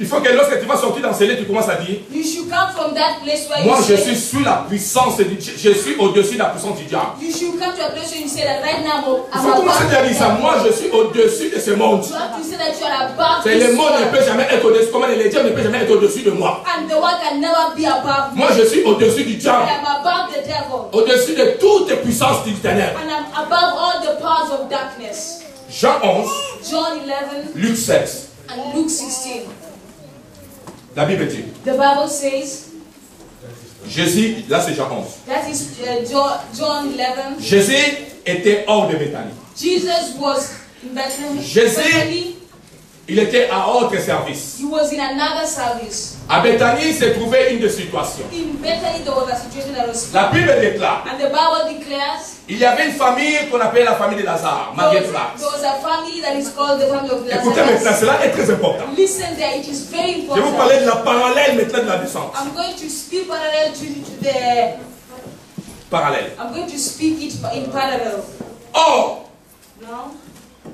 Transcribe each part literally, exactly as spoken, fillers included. il faut que lorsque tu vas sortir dans ce lieu, tu commences à dire, you should come from that place where moi you je suis sur la puissance, du, je, je suis au-dessus de la puissance du diable. You should come to a place where you say that right now, il faut commencer à dire ça, moi je suis au-dessus de ce monde. C'est le monde ne peut jamais être au-dessus, comment le diable ne peut jamais être au-dessus de moi. And the one can never be above moi je suis au-dessus du diable, au-dessus de toutes les puissances du ténèbres. And I'm above all the powers of darkness. Jean onze, John eleven, Luc seize. And Luke sixteen. La Bible dit. The Bible says. Jésus, là c'est Jean onze. That is uh, John eleven. Jésus était hors de Bethanie. Jesus was in Bethany. Jésus, il était à autre service. He was in another service. À Bethany, se trouvait une situation. In Bethany, there was a situation that was. La Bible déclare. And the Bible declares. Il y avait une famille qu'on appelle la famille de Lazare, Marie-Thérèse. Écoutez maintenant, cela est très important. Listen there, it is very important. Je vais vous parler de la parallèle maintenant de la naissance. I'm going to speak parallel to, to the parallèle. I'm going to speak it in parallel. Or, no?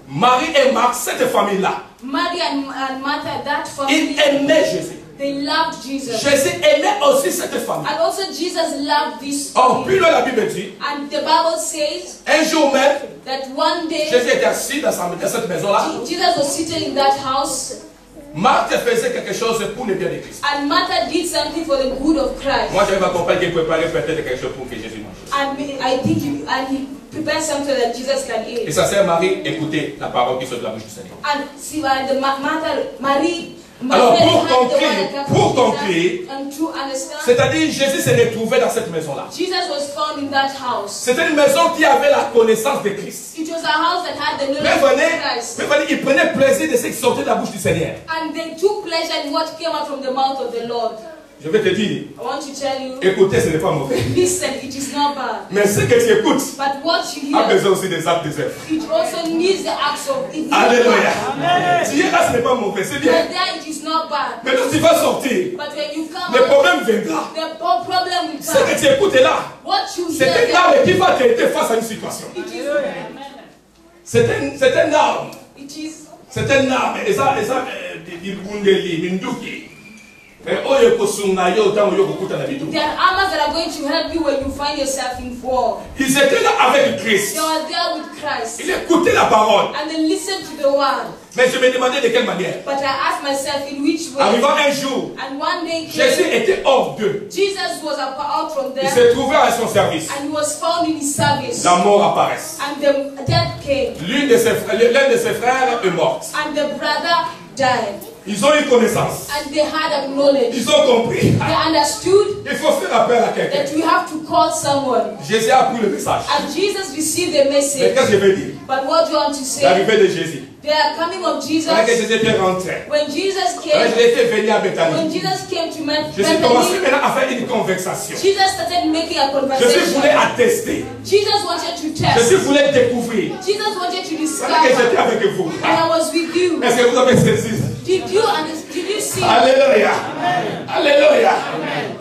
Marie et Marthe, cette famille-là. Marie and Martha, that family. Ils aimaient Jésus. They loved Jesus. Jésus aimait aussi cette famille. And also Jesus loved this family. Oh, puis là, la Bible dit. And the Bible says. Un jour même. That one day. Jésus était assis dans cette maison-là. Jesus was sitting in that house. Marthe faisait quelque chose pour le bien de Christ. And Martha did something for the good of Christ. Moi, j'avais accompagné, préparé peut-être quelque chose pour que Jésus mange. And I think he, and he prepared something that Jesus can eat. Et sa sœur Marie écoutait la parole qui sort de la bouche du Seigneur. And see, the Martha, Marie. Alors pour conclure, pour conclure, c'est-à-dire Jésus s'est retrouvé dans cette maison-là. C'était une maison qui avait la connaissance de Christ. Mais venez, ils prenaient plaisir de ce qui sortait de la bouche du Seigneur. Je vais te dire, écoutez, ce n'est pas mauvais. Mais ce que tu écoutes a besoin aussi des actes des œuvres. Alléluia. Tu es là, ce n'est pas mauvais, c'est bien. Mais quand tu vas sortir, le problème viendra. Ce que tu écoutes est là. C'est un arbre qui va t'aider face à une situation. C'est un arbre. C'est un arbre. Et ça, there are armors that are going to help you when you find yourself in war. Ils étaient là avec Christ. They were there with Christ. Ils écoutaient la parole. And they listened to the word. Mais je me demandais de quelle manière. But I asked myself in which way. Arrivant un jour, and one day came, Jésus était hors d'eux. Jesus was out from them. Il se trouvait à son service. And he was found in his service. La mort apparaît. And the death came. L'un de ses frères est mort. And the brother died. Ils ont une connaissance. And they had a knowledge. Ils ont compris. They understood. Il faut faire appel à quelqu'un. That we have to call someone. Jésus a pris le message. And Jesus received the message. Mais qu'est-ce que je veux dire? But what do you want to say? L'arrivée de Jésus. The coming of Jesus. Quand Jésus était rentré. When Jesus came. Quand il était venu à Bethany. When Jesus came to Bethany. Jésus commençait maintenant à faire une conversation. Jesus started making a conversation. Jésus voulait attester. Jesus wanted to test. Jésus voulait découvrir. Jesus wanted to discover. Quand j'étais avec vous. And I was with you. Est-ce que vous avez saisi? Did you understand? Did you see? Alléluia. Alléluia.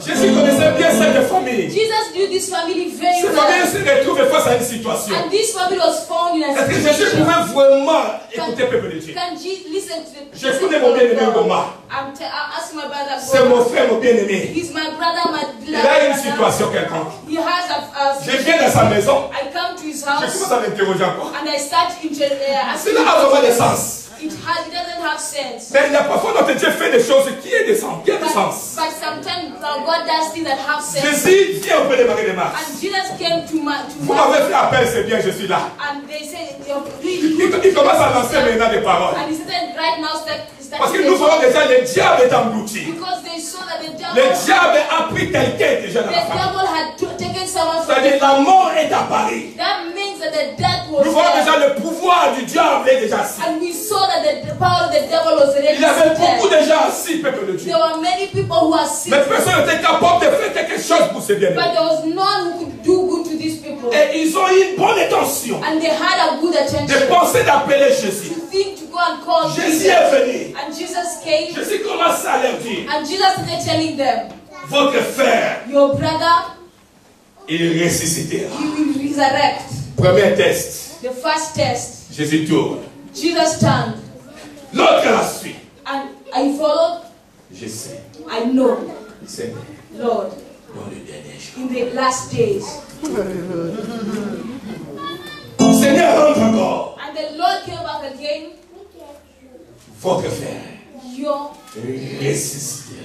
Jésus connaissait bien cette famille. Jesus knew this family very well. Cette famille se retrouve face à une situation. And this family was found in a situation. Est-ce que Jésus pouvait vraiment écouter le peuple de Dieu? Can Jesus listen to the? Je connais mon bien-aimé Goma. C'est mon frère, mon bien-aimé. He's my brother, my brother. Il a une situation quelconque. He has a. Je viens dans sa maison. I come to his house. Je commence à m'interroger encore. And I start inter. Cela a vraiment des sens. It has, it doesn't have sense. Mais il y a parfois notre Dieu fait des choses qui aient des sens, qui aient des sens. But sometimes God does things that have sense. Jésus vient auprès de Marie de Marthe. And Jesus came to Martha. Vous m'avez fait appel, c'est bien, je suis là. And they said, il commence à lancer maintenant des paroles. And he said, right now, start. Parce que nous voyons déjà le diable est englouti. Le diable a pris quelqu'un déjà dans la famille. C'est-à-dire la mort est apparue. Nous voyons déjà le pouvoir du diable est déjà assis. Il y avait beaucoup de gens assis, peuple de Dieu. Mais personne n'était capable de faire quelque chose pour ces bien-aimés. Et ils ont eu une bonne intention de penser d'appeler Jésus. Jésus est venu. And Jesus came. Jésus commence à leur dire. And Jesus started telling them. Votre frère. Your brother. Il ressuscitera. He will resurrect. Premier test. The first test. Jésus tourne. Jesus turned. L'autre la suit. And I followed. Je sais. I know. Seigneur. Lord. Dans les derniers jours. In the last days. Seigneur, rentre encore. And the Lord came back again. Votre frère. Your,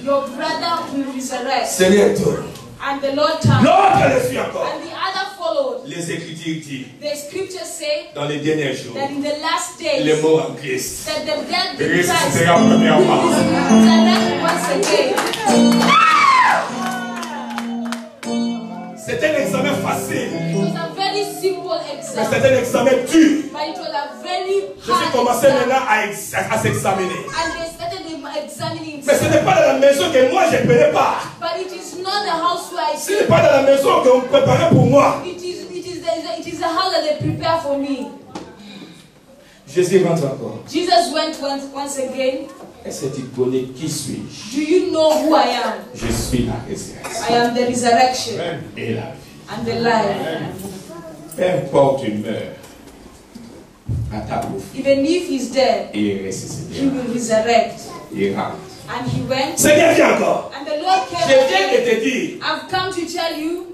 your brother will resurrect. Seigneur, tourne. And the Lord turned. L'autre le fit encore. And the other followed. Les Écritures disent. The Scriptures say. Dans les derniers jours. That in the last days. Les morts en Christ. That the dead in Christ. Christ sera premièrement. C'était un examen facile. It was a very simple exam. Mais c'était un examen dur. But it was a very hard. Je vais commencer maintenant à, à, à s'examiner. Mais ce n'est pas dans la maison que moi je ne prenais pas. Ce n'est pas dans la maison qu'on préparait pour moi. Jésus rentre encore. Jesus went once, once again. Elle s'est dit, qui suis-je? Do you know who I am? Je suis la résurrection. I am the resurrection. Et la vie. And the life. Peu importe tu meurs. Even if he's dead, he will resurrect. And he went. Seigneur, viens encore. And the Lord came. Je viens de te dire. I've come to tell you.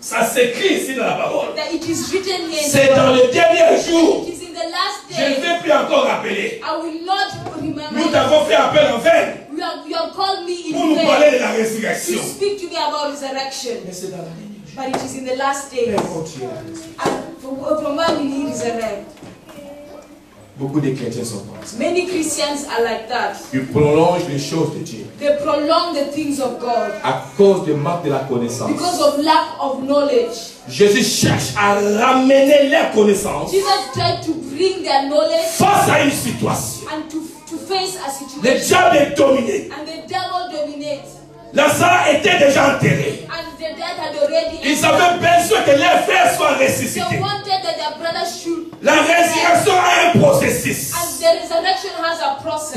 Ça s'écrit ici dans la parole. That it is written here. C'est dans le dernier jour. It is in the last day. Je ne vais plus encore rappeler. I will not remember. Nous t'avons fait appel en vain. You have, you have called me in vain. Pour nous parler de la résurrection. You speak to me about resurrection. Mais c'est dans la dernière. But it is in the last day. And from where will he resurrect? Beaucoup de chrétiens sont comme ça. Many Christians are like that. Ils prolongent les choses de Dieu. They prolong the things of God. À cause de manque de la connaissance. Because of lack of knowledge. Jésus cherche à ramener leur connaissance. Jesus tried to bring their knowledge. Face à une situation. And to to face a situation. Le diable est dominé. And the devil dominates. Lazare était déjà enterré. Ils avaient besoin que leurs frères soient ressuscités. La résurrection a un processus.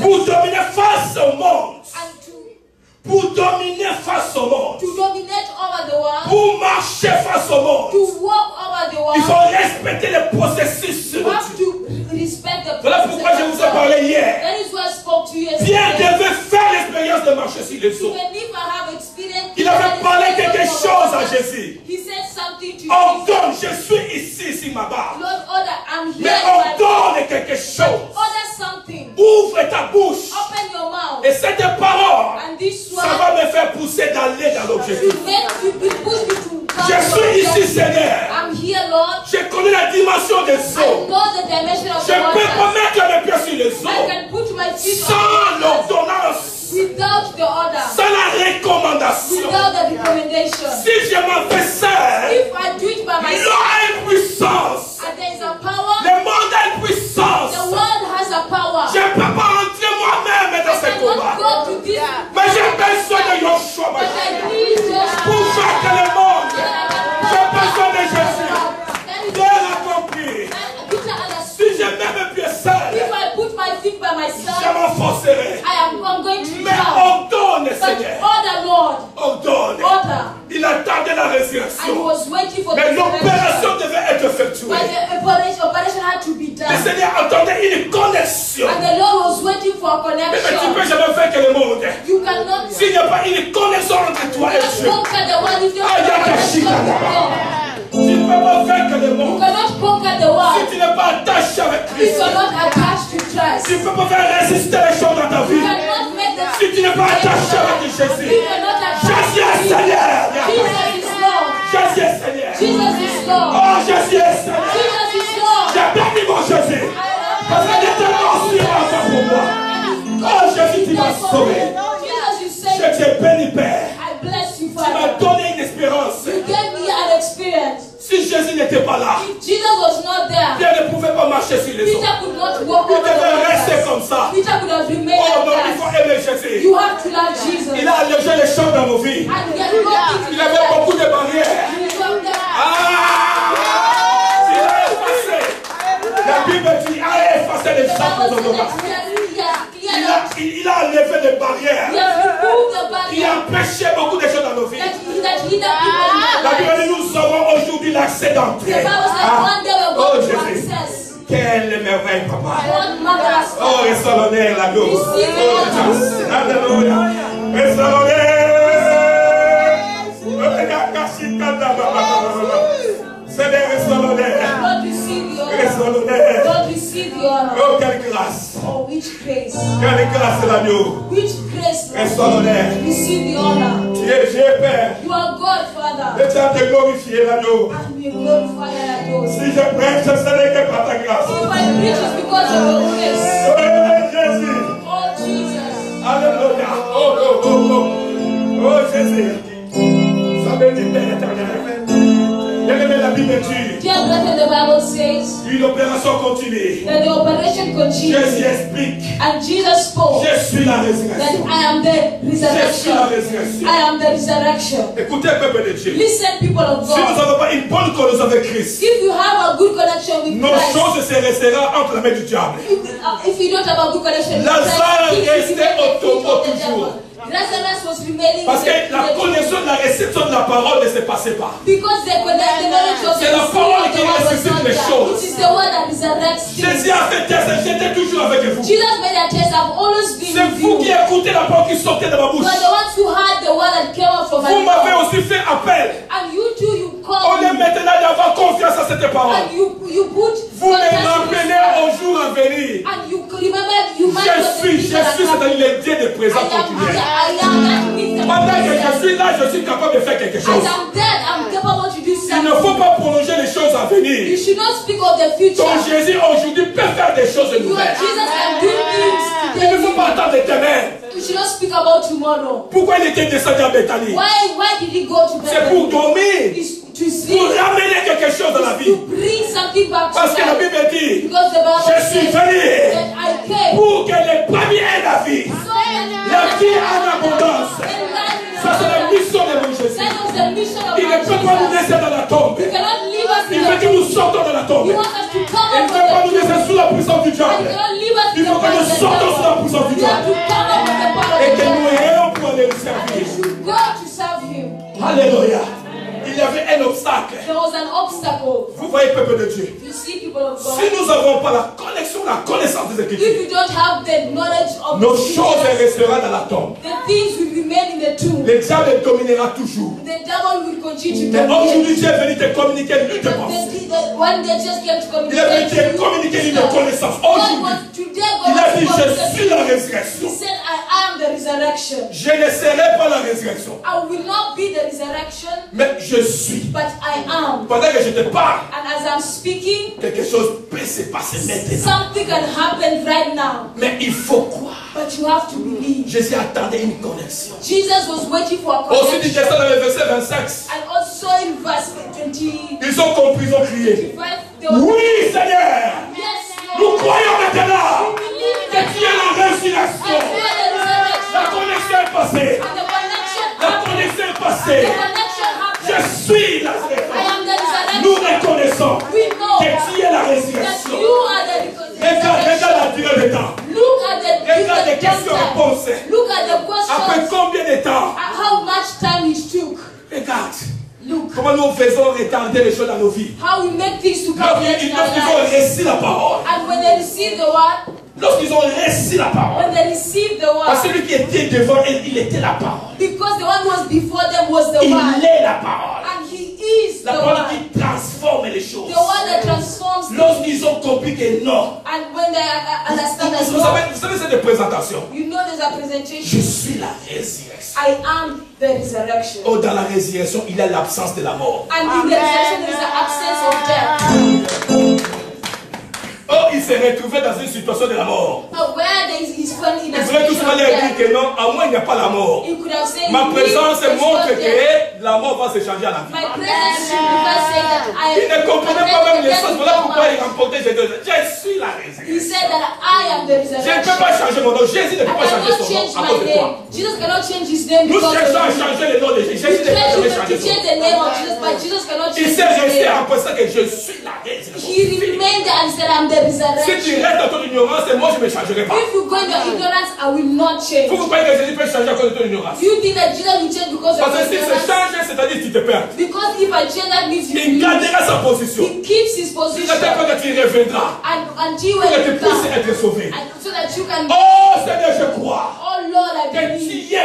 Pour dominer face au monde. Pour dominer face au monde. Pour marcher face au monde. Il faut respecter le processus. Voilà pourquoi je vous ai parlé hier. Pierre devait faire l'expérience de marcher sur les eaux. Il avait parlé quelque chose à Jésus. Ordonne, je suis ici sur ma barre. Mais ordonne quelque chose. Ouvre ta bouche. Et cette parole, ça va me faire pousser d'aller dans l'objectif. Je suis ici, Seigneur. Je connais la dimension des eaux. Je peux pas mettre mes pieds sur les eaux sans l'ordonnance, sans la recommandation. Si je m'en fais seul, l'eau a une puissance. Le monde a une puissance. Je ne peux pas entrer moi-même dans ce combat. Mais j'ai besoin de Joshua pour faire que le monde. J'ai besoin de Jésus. Dieu l'a compris. Si je mets mes pieds seuls, je m'enfoncerai. Mais ordonne, Seigneur. Ordonne. Il attendait la résurrection. Mais l'opération devait être effectuée. Le Seigneur attendait une connexion. Mais tu ne peux jamais faire que le monde. S'il n'y a pas une connexion entre toi et Dieu, tu ne peux pas faire que le monde. Si tu n'es pas attaché avec Christ, tu ne peux pas faire résister les choses dans ta vie. Si tu n'es pas attaché avec Jésus, Jésus est Seigneur. Jésus est Seigneur. Oh, Jésus est Seigneur. J'ai perdu mon Jésus. Parce que j'étais mort sur ma foi pour moi. Oh Jésus, tu m'as sauvé. Je t'ai béni, Père. Tu m'as donné une espérance. Si Jésus n'était pas là, Pierre ne pouvait pas marcher sur les eaux. Il devait rester comme ça. Oh non, il faut aimer Jésus. Il a allégé les choses dans nos vies. Il avait beaucoup de barrières. Ah! La Bible dit, allez effacer les sables de nos marches. Il a enlevé les barrières. Il a empêché beaucoup de choses dans nos vies. La Bible dit, nous aurons aujourd'hui l'accès d'entrée. Oh Jésus, quelle merveille, papa. Oh, et son honneur, la gloire. Oh, Jésus. Alléluia. Quelle grâce l'agneau. Est son honneur. Tu es Dieu Père. Et tu as te glorifié l'agneau. Si je prêche, ce n'est que par ta grâce. Oh Jésus. Alléluia. Oh, oh, oh, oh. Oh Jésus. Sois béni, Père éternel. Bien-aimé, la Bible dit. Une opération continue. Jésus explique. Je suis la résurrection. Je suis la résurrection. Écoutez, peuple de Dieu. Si nous n'avons pas une bonne connaissance avec Christ, nos choses se resteront entre la main du diable. La salle restait autour toujours. Parce que la connaissance de la réception de la parole ne se passait pas. C'est la parole qui ressuscite les choses. Jésus a fait test, j'étais toujours avec vous. C'est vous qui écoutez la parole qui sortait de ma bouche. Vous m'avez aussi fait appel. On est maintenant d'avoir confiance à cette parole. Vous les rappelez au jour à venir. Je suis, je suis, c'est-à-dire le Dieu de présent continuel. Pendant que je suis là, je suis capable de faire quelque chose. Il ne faut pas prolonger les choses à venir. Donc Jésus aujourd'hui peut faire des choses nouvelles. Il ne faut pas attendre demain. Pourquoi il était descendu à Bethanie? C'est pour dormir. Pour ramener quelque chose dans la vie. Parce que la Bible dit, je suis venu pour que les premiers aient la vie. La vie en abondance. Ça c'est la mission de mon Jésus. Il ne peut pas nous laisser dans la tombe. Il veut que nous sortons de la tombe. Il ne peut pas nous laisser sous la puissance du diable. Il faut que nous sortons sous la puissance du diable. Et que nous ayons pour aller le servir. Alléluia. Il y avait un obstacle. Vous voyez, peuple de Dieu, si nous n'avons pas la connexion, la connaissance des Écritures, nos choses resteront dans la tombe. Le diable dominera toujours. Mais aujourd'hui, Dieu est venu te communiquer une connaissance. Il est venu te communiquer une connaissance. Aujourd'hui, il a dit, je suis la résurrection. Je ne serai pas la résurrection. Mais je suis. Pendant que je te parle, quelque chose peut se passer maintenant. Mais il faut croire. Jésus attendait une connexion. Aussi dit Jésus dans le verset vingt-cinq. Ils ont compris, ils ont crié. Oui, Seigneur. Nous croyons maintenant que tu es la résurrection. La connexion est passée. La connexion est passée. Je suis la résurrection. Nous reconnaissons que tu es la résurrection. Regarde, regarde la durée de temps. Regarde les questions-réponses. Après combien de temps? Regarde. Comment nous faisons retarder les choses dans nos vies? How we make things to come in our lives. Lorsqu'ils ont reçu la parole. And when they receive the word. Lorsqu'ils ont reçu la parole. When they received the word. Parce que celui qui était devant eux, il était la parole. Because the one who was before them was the il word. Il est la parole. And he is la the parole word. Qui transforme les choses. The one that transforms. Lorsqu'ils ont compris que non. And when they understand as well. Vous savez cette présentation. You know there's a presentation. Je suis la résurrection. I am. Oh, dans la résurrection, il y a l'absence de la mort. And in the resurrection, there is an absence of death. Oh, il s'est retrouvé dans une situation de la mort. Oh, il voulait tout simplement dire que non, à moi, il n'y a pas la mort. Ma présence montre que la mort va se changer à la vie. Il ne comprenait pas même les choses. Voilà pourquoi il remportait Jésus. Je suis la résurrection. Je ne peux pas changer mon nom. Jésus ne peut pas changer son nom à cause de toi. Nous cherchons à changer le nom de Jésus. Jésus ne peut pas changer son nom. Il s'est resté en pensant que je suis la résurrection. Si tu restes dans ton ignorance, moi je ne me changerai pas. If you go in your ignorance, I will not change. Vous croyez que Jésus peut changer à cause de ton ignorance? You think that Jesus will change because of your ignorance? Parce que s'il se change, c'est-à-dire que tu te perds. Because if I change, that means you lose. Il gardera sa position. He keeps his position. C'est à dire que tu reviendras. And you will be saved. So that you can. Oh Seigneur, je crois. Oh Lord, I believe.